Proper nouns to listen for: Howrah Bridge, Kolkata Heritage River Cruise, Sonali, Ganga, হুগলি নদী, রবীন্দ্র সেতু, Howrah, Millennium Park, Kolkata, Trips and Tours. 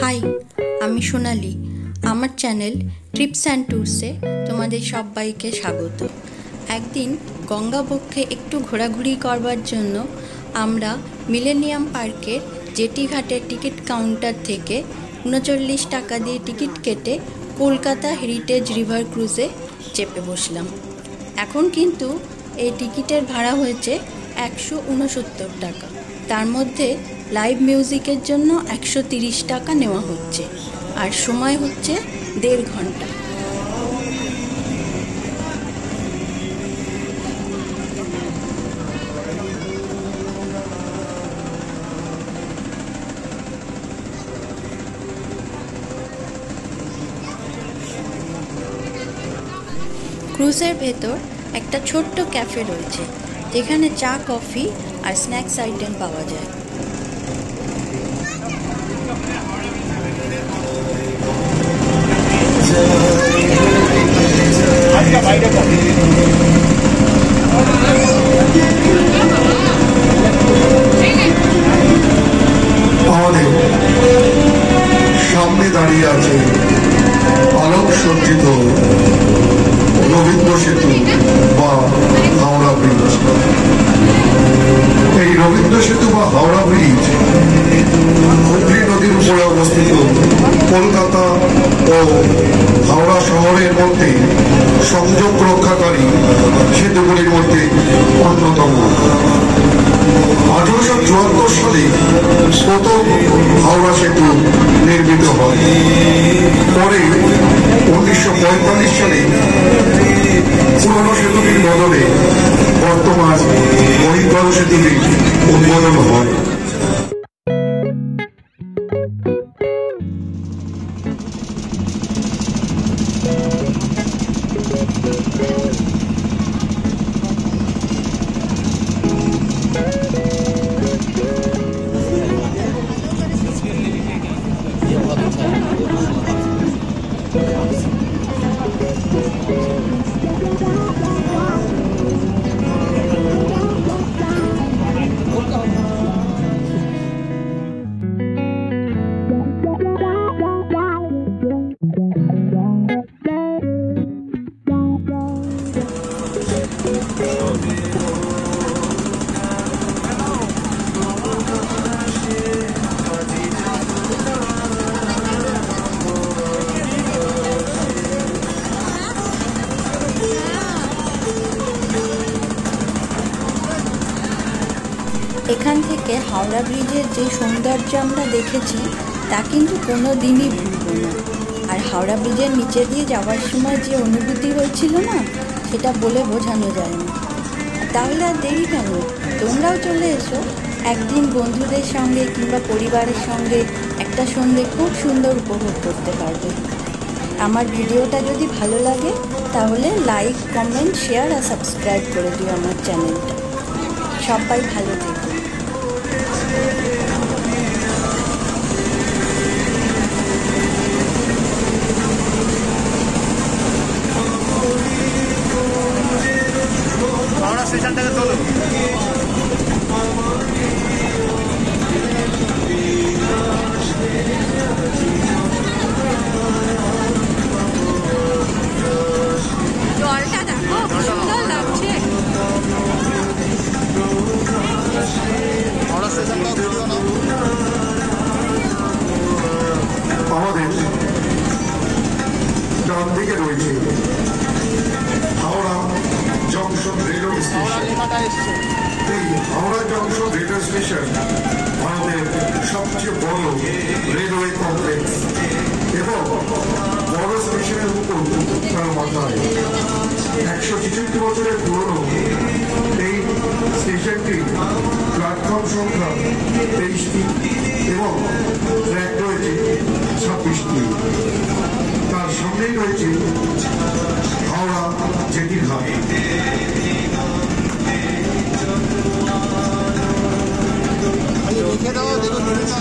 High, আমি সোনালি। আমার channel TRIPS and ট্যুরসে তোমাদের সবাইকে স্বাগত। একদিন গঙ্গাবক্ষে একটু ঘোরাঘুরি করবার জন্য আমরা মিলেনিয়াম পার্কের জেটিঘাটের টিকিট কাউন্টার থেকে 39 টাকা দিয়ে টিকিট কেটে কলকাতা হেরিটেজ রিভার ক্রুজে চেপে বসলাম। এখন কিন্তু এই টিকিটের ভাড়া হয়েছে 169 টাকা, তার মধ্যে লাইভ মিউজিকের জন্য 130 টাকা নেওয়া হচ্ছে, আর সময় হচ্ছে 1.5 ঘন্টা। ক্রুজের ভেতর একটা ছোট্ট ক্যাফে রয়েছে যেখানে চা, কফি আর স্ন্যাক্স আইটেম পাওয়া যায়। আমাদের সামনে দাঁড়িয়ে আছে আলোক সজ্জিত রবীন্দ্র সেতু বা হাওড়া ব্রিজ। এই রবীন্দ্র সেতু বা হাওড়া ব্রিজ হুগলি নদীর উপরে অবস্থিত। কলকাতা ও হাওড়া শহরের মধ্যে সংযোগ রক্ষাকারী সেতুগুলির মধ্যে অন্যতম। 1874 সালে প্রথম হাওড়া সেতু নির্মিত হয়। পরে 1945 সালে পুরনো সেতুটির বদলে বর্তমান বহির্গত সেতুটির উদ্বোধন হয়। এখান থেকে হাওড়া ব্রিজের যে সৌন্দর্য আমরা দেখেছি তা কিন্তু কোনো দিনই ভুলব না। আর হাওড়া ব্রিজের নিচে দিয়ে যাওয়ার সময় যে অনুভূতি হয়েছিল না, সেটা বলে বোঝানো যায় না। তাহলে আর দেরি কেন, তোমরাও চলে এসো। একদিন বন্ধুদের সঙ্গে কিংবা পরিবারের সঙ্গে একটা সন্ধে খুব সুন্দর উপভোগ করতে পারবে। আমার ভিডিওটা যদি ভালো লাগে তাহলে লাইক, কমেন্ট, শেয়ার আর সাবস্ক্রাইব করে দিও আমার চ্যানেলটা। সবাই ভালো থেকো। আমাদের ডান দিকে রয়েছে হাওড়া জংশন রেলওয়ে স্টেশন। এই হাওড়া জংশন রেলওয়ে স্টেশন আমাদের সবচেয়ে বড় রেলওয়ে কমপ্লেক্স এবং বড় স্টেশনের উপর তার মাথায় 166 বছরের পুরনো এই স্টেশনটি প্ল্যাটফর্ম সংখ্যা 23টি এবং ট্র্যাক রয়েছে 26টি। তার সামনেই রয়েছে হাওড়া জেটিঘাট।